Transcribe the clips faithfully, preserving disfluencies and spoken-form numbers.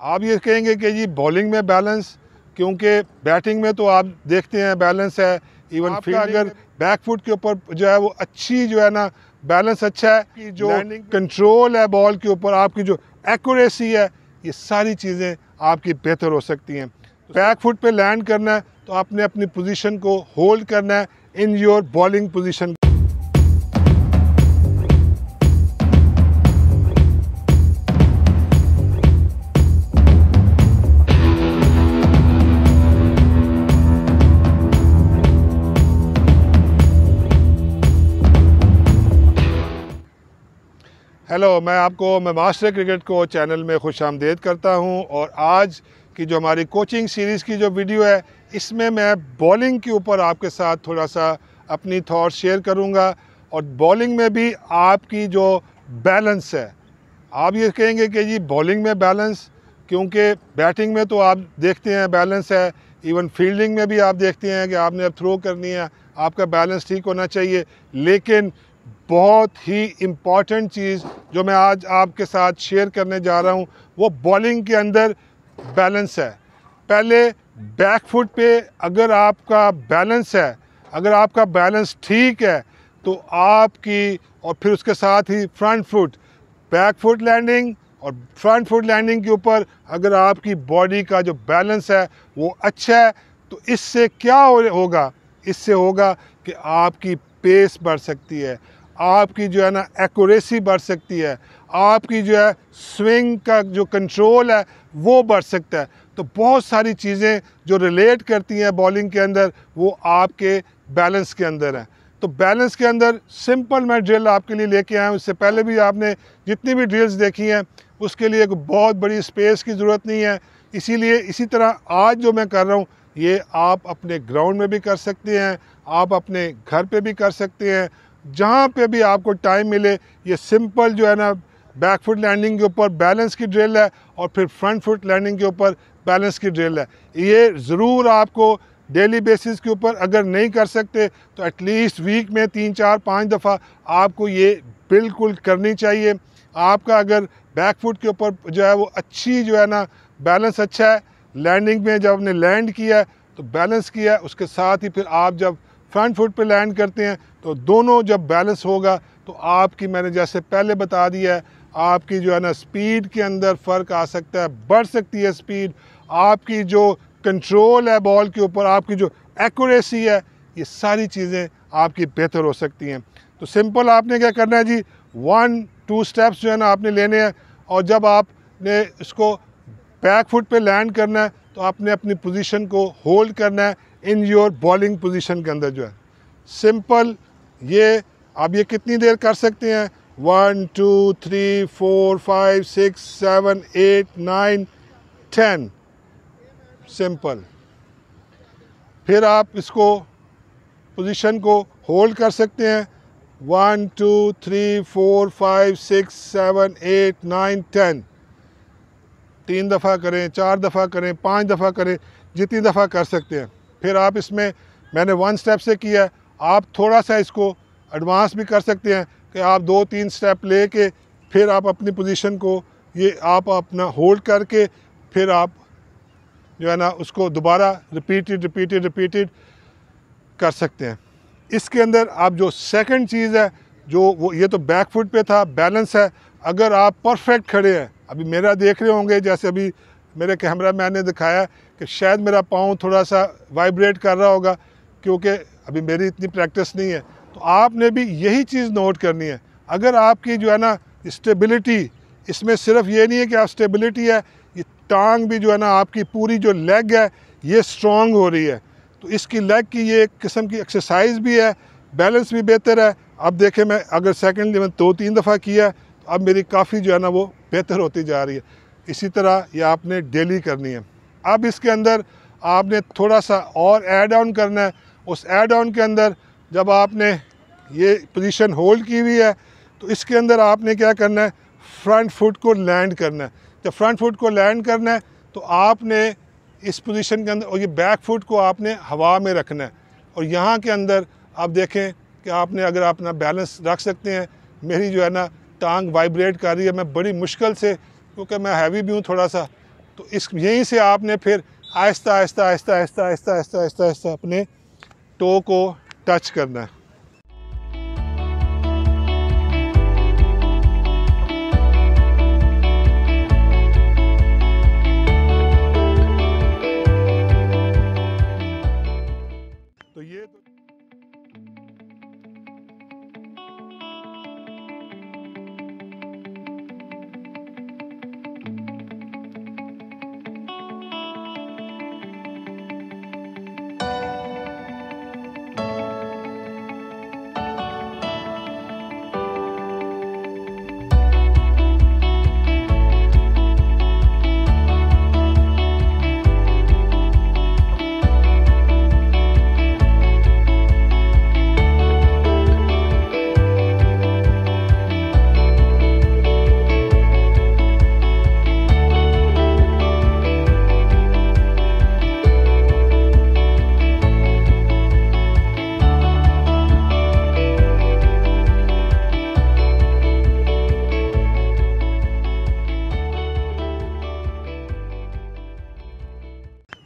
आप ये कहेंगे कि जी बॉलिंग में बैलेंस, क्योंकि बैटिंग में तो आप देखते हैं बैलेंस है, इवन अगर बैक फुट के ऊपर जो है वो अच्छी जो है ना बैलेंस अच्छा है कि जो कंट्रोल है बॉल के ऊपर, आपकी जो एक्यूरेसी है, ये सारी चीज़ें आपकी बेहतर हो सकती हैं। बैक फुट पे लैंड करना है तो आपने अपनी पोजीशन को होल्ड करना है in your bowling position. Hello, मैं आपको मैं मास्टर क्रिकेट को चैनल में खुश आमदेद करता हूं। और आज की जो हमारी कोचिंग सीरीज़ की जो वीडियो है, इसमें मैं बॉलिंग के ऊपर आपके साथ थोड़ा सा अपनी थॉट शेयर करूंगा। और बॉलिंग में भी आपकी जो बैलेंस है, आप ये कहेंगे कि जी बॉलिंग में बैलेंस, क्योंकि बैटिंग में तो आप देखते हैं बैलेंस है, इवन फील्डिंग में भी आप देखते हैं कि आपने अब थ्रो करनी है, आपका बैलेंस ठीक होना चाहिए। लेकिन बहुत ही इम्पॉर्टेंट चीज़ जो मैं आज आपके साथ शेयर करने जा रहा हूँ, वो बॉलिंग के अंदर बैलेंस है। पहले बैक फुट पे अगर आपका बैलेंस है, अगर आपका बैलेंस ठीक है तो आपकी, और फिर उसके साथ ही front foot, back foot landing और फ्रंट फुट लैंडिंग के ऊपर अगर आपकी बॉडी का जो बैलेंस है वो अच्छा है, तो इससे क्या होगा? इससे होगा कि आपकी पेस बढ़ सकती है, आपकी जो है ना एक्यूरेसी बढ़ सकती है, आपकी जो है स्विंग का जो कंट्रोल है वो बढ़ सकता है। तो बहुत सारी चीज़ें जो रिलेट करती हैं बॉलिंग के अंदर, वो आपके बैलेंस के अंदर हैं। तो बैलेंस के अंदर सिंपल मैं ड्रिल आपके लिए लेके आया हूँ। इससे पहले भी आपने जितनी भी ड्रिल्स देखी हैं, उसके लिए एक बहुत बड़ी स्पेस की ज़रूरत नहीं है। इसीलिए इसी तरह आज जो मैं कर रहा हूँ, ये आप अपने ग्राउंड में भी कर सकते हैं, आप अपने घर पे भी कर सकते हैं, जहाँ पे भी आपको टाइम मिले। ये सिंपल जो है ना बैक फुट लैंडिंग के ऊपर बैलेंस की ड्रिल है, और फिर फ्रंट फुट लैंडिंग के ऊपर बैलेंस की ड्रिल है। ये ज़रूर आपको डेली बेसिस के ऊपर अगर नहीं कर सकते तो एटलीस्ट वीक में तीन चार पाँच दफ़ा आपको ये बिल्कुल करनी चाहिए। आपका अगर बैक फुट के ऊपर जो है वो अच्छी जो है ना बैलेंस अच्छा है, लैंडिंग में जब आपने लैंड किया है तो बैलेंस किया है, उसके साथ ही फिर आप जब फ्रंट फुट पे लैंड करते हैं तो दोनों जब बैलेंस होगा तो आपकी, मैंने जैसे पहले बता दिया है, आपकी जो है ना स्पीड के अंदर फ़र्क आ सकता है, बढ़ सकती है स्पीड। आपकी जो कंट्रोल है बॉल के ऊपर, आपकी जो एक्यूरेसी है, ये सारी चीज़ें आपकी बेहतर हो सकती हैं। तो सिंपल आपने क्या करना है जी, वन टू स्टेप्स जो है ना आपने लेने हैं। और जब आपने इसको बैक फुट पे लैंड करना है तो आपने अपनी पोजीशन को होल्ड करना है इन योर बॉलिंग पोजीशन के अंदर जो है। सिंपल, ये आप ये कितनी देर कर सकते हैं? One two three four five six seven eight nine ten, simple. फिर आप इसको पोजीशन को होल्ड कर सकते हैं, one two three four five six seven eight nine ten, तीन दफ़ा करें, चार दफ़ा करें, पाँच दफ़ा करें, जितनी दफ़ा कर सकते हैं। फिर आप इसमें, मैंने वन स्टेप से किया है, आप थोड़ा सा इसको एडवांस भी कर सकते हैं कि आप दो तीन स्टेप ले के फिर आप अपनी पोजीशन को ये आप अपना होल्ड करके फिर आप जो है ना उसको दोबारा रिपीटेड रिपीटेड रिपीटेड कर सकते हैं। इसके अंदर आप जो सेकंड चीज़ है, जो वो ये तो बैक फुट पे था, बैलेंस है। अगर आप परफेक्ट खड़े हैं, अभी मेरा देख रहे होंगे, जैसे अभी मेरे कैमरा मैन ने दिखाया कि शायद मेरा पाँव थोड़ा सा वाइब्रेट कर रहा होगा, क्योंकि अभी मेरी इतनी प्रैक्टिस नहीं है। तो आपने भी यही चीज़ नोट करनी है। अगर आपकी जो है ना स्टेबिलिटी, इसमें सिर्फ ये नहीं है कि आप स्टेबिलिटी है, ये टांग भी जो है ना आपकी पूरी जो लेग है ये स्ट्रॉन्ग हो रही है, तो इसकी लेग की ये एक किस्म की एक्सरसाइज भी है, बैलेंस भी बेहतर है। अब देखें, मैं अगर सेकेंड लेवल दो तीन दफ़ा किया, अब मेरी काफ़ी जो है ना वो बेहतर होती जा रही है। इसी तरह ये आपने डेली करनी है। अब इसके अंदर आपने थोड़ा सा और ऐड ऑन करना है। उस ऐड ऑन के अंदर जब आपने ये पोजीशन होल्ड की हुई है तो इसके अंदर आपने क्या करना है, फ्रंट फुट को लैंड करना है। जब फ्रंट फुट को लैंड करना है तो आपने इस पोजीशन के अंदर, और ये बैक फुट को आपने हवा में रखना है। और यहाँ के अंदर आप देखें कि आपने अगर अपना बैलेंस रख सकते हैं। मेरी जो है ना टांग वाइब्रेट कर रही है, मैं बड़ी मुश्किल से, क्योंकि मैं हैवी भी हूँ थोड़ा सा, तो इस यहीं से आपने फिर आहिस्ता आहिस्ता आहिस्ता आहिस्ता आहिस्ता आहिस्ता आहिस्ता आहिस्ता अपने टो को टच करना है।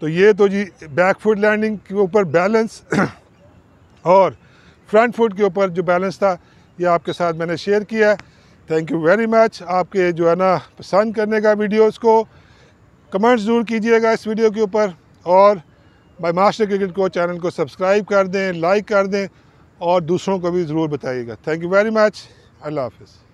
तो ये तो जी बैक फुट लैंडिंग के ऊपर बैलेंस और फ्रंट फुट के ऊपर जो बैलेंस था ये आपके साथ मैंने शेयर किया है। थैंक यू वेरी मच आपके जो है ना पसंद करने का वीडियोस को, कमेंट्स ज़रूर कीजिएगा इस वीडियो के ऊपर, और my master cricket coach channel को सब्सक्राइब कर दें, लाइक कर दें और दूसरों को भी ज़रूर बताइएगा। थैंक यू वेरी मच, अल्लाह हाफिज़।